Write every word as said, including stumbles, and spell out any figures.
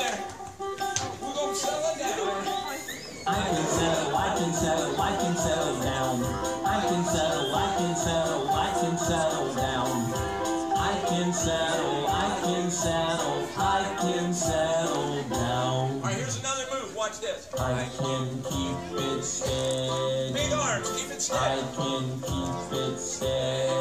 there. We're gonna settle it down. I can settle, I can settle, I can settle down. I can settle, I can settle, I can settle down. I can settle, I can settle, I can settle down. Alright, here's another move, watch this. I can keep it steady. Big arms, keep it steady. I can keep it steady.